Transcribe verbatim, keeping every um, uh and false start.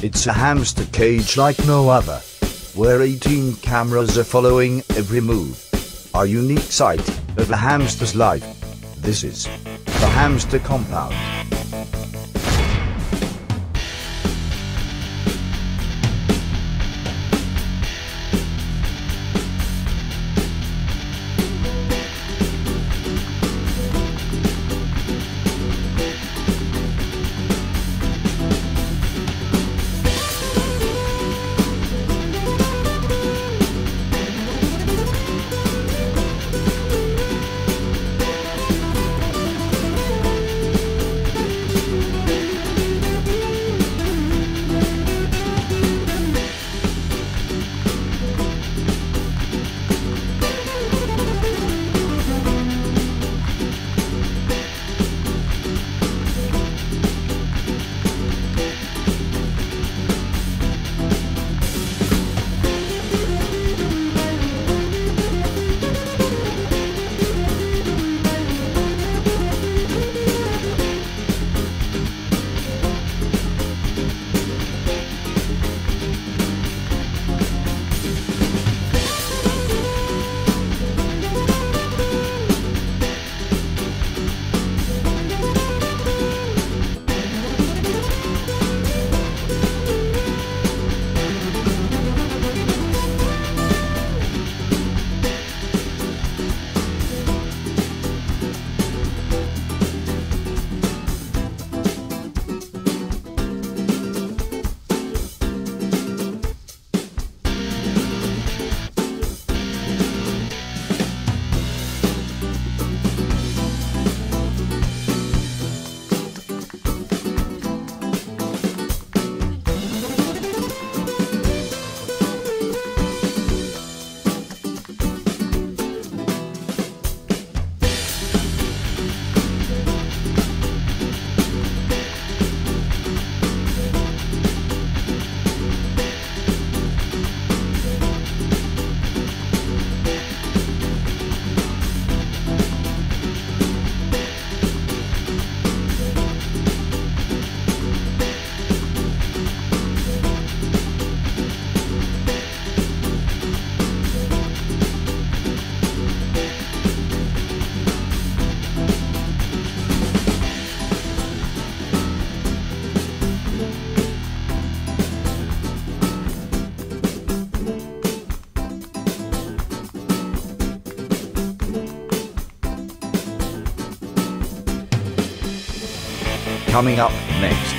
It's a hamster cage like no other, where eighteen cameras are following every move. Our unique sight of a hamster's life. This is the Hamster Compound. Coming up next.